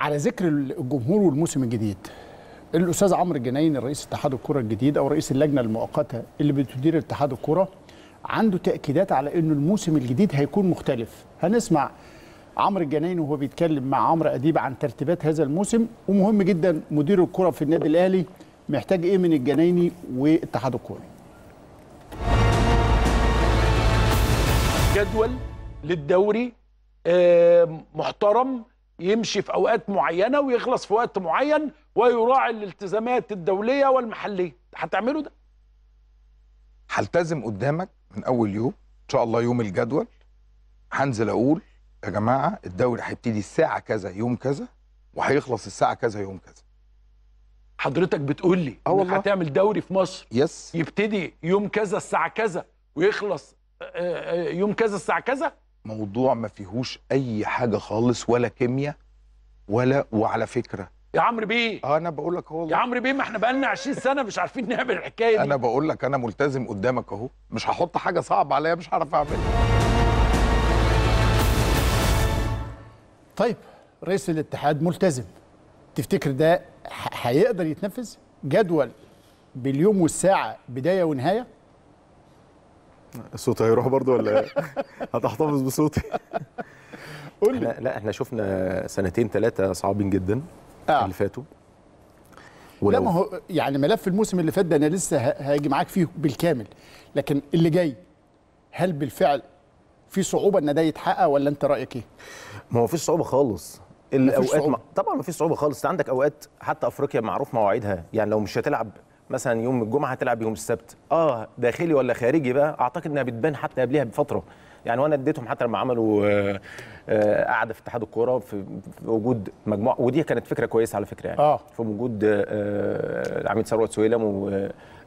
على ذكر الجمهور والموسم الجديد، الاستاذ عمرو الجنايني رئيس اتحاد الكره الجديد او رئيس اللجنه المؤقته اللي بتدير اتحاد الكره عنده تاكيدات على انه الموسم الجديد هيكون مختلف. هنسمع عمرو الجنايني وهو بيتكلم مع عمرو اديب عن ترتيبات هذا الموسم، ومهم جدا مدير الكره في النادي الاهلي محتاج ايه من الجنايني واتحاد الكره. جدول للدوري محترم يمشي في اوقات معينه ويخلص في وقت معين ويراعي الالتزامات الدوليه والمحليه. هتعملوا ده؟ هلتزم قدامك من اول يوم ان شاء الله. يوم الجدول هنزل اقول يا جماعه الدوري هيبتدي الساعه كذا يوم كذا وهيخلص الساعه كذا يوم كذا. حضرتك بتقول لي هتعمل دوري في مصر يس يبتدي يوم كذا الساعه كذا ويخلص يوم كذا الساعه كذا؟ موضوع ما فيهوش اي حاجه خالص ولا كيمياء ولا. وعلى فكره يا عمرو بيه انا بقول لك والله يا عمرو بيه ما احنا بقالنا 20 سنه مش عارفين نعمل الحكايه دي. انا بقول لك انا ملتزم قدامك اهو، مش هحط حاجه صعبه عليا مش هعرف اعملها. طيب رئيس الاتحاد ملتزم، تفتكر ده هيقدر يتنفذ؟ جدول باليوم والساعه بدايه ونهايه. صوتي هيروح برضه ولا هتحتفظ بصوتي؟ قول لي. لا احنا شفنا سنتين ثلاثه صعبين جدا اللي فاتوا. لا ما هو يعني ملف الموسم اللي فات ده انا لسه هاجي معاك فيه بالكامل، لكن اللي جاي هل بالفعل في صعوبه ان ده يتحقق ولا انت رايك ايه؟ ما هو مفيش صعوبه خالص. الاوقات طبعا مفيش صعوبه خالص، انت عندك اوقات حتى افريقيا معروف مواعيدها، يعني لو مش هتلعب مثلا يوم الجمعه هتلعب يوم السبت، داخلي ولا خارجي بقى، اعتقد انها بتبان حتى قبلها بفتره، يعني وانا اديتهم حتى لما عملوا قعده في اتحاد الكوره في وجود مجموعه، ودي كانت فكره كويسه على فكره يعني في وجود العميد ثروت سويلم و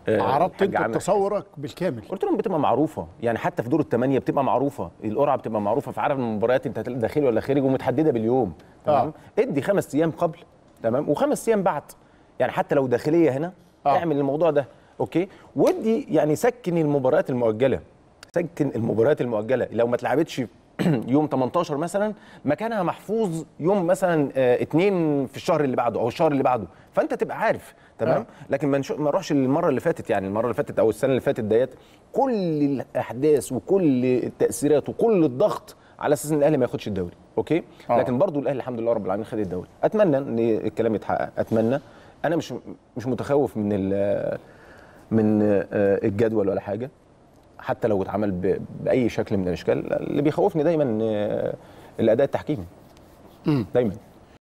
عرضت انت تصورك بالكامل، قلت لهم بتبقى معروفه، يعني حتى في دور الثمانيه بتبقى معروفه، القرعه بتبقى معروفه، فعارف المباريات انت داخلي ولا خارجي ومتحدده باليوم. تمام ادي 5 ايام قبل تمام و5 ايام بعد، يعني حتى لو داخليه هنا اعمل الموضوع ده اوكي، ودي يعني سكن المباريات المؤجله، سكن المباريات المؤجله لو ما اتلعبتش يوم 18 مثلا مكانها محفوظ يوم مثلا 2 في الشهر اللي بعده او الشهر اللي بعده، فانت تبقى عارف تمام. لكن ما نروحش للمره اللي فاتت، يعني المره اللي فاتت او السنه اللي فاتت ديت كل الاحداث وكل التاثيرات وكل الضغط على اساس ان الاهلي ما ياخدش الدوري اوكي. لكن برضو الاهلي الحمد لله رب العالمين خد الدوري. اتمنى ان الكلام يتحقق، اتمنى، انا مش متخوف من الجدول ولا حاجه، حتى لو اتعمل باي شكل من الاشكال. اللي بيخوفني دايما الاداء التحكيمي دايما.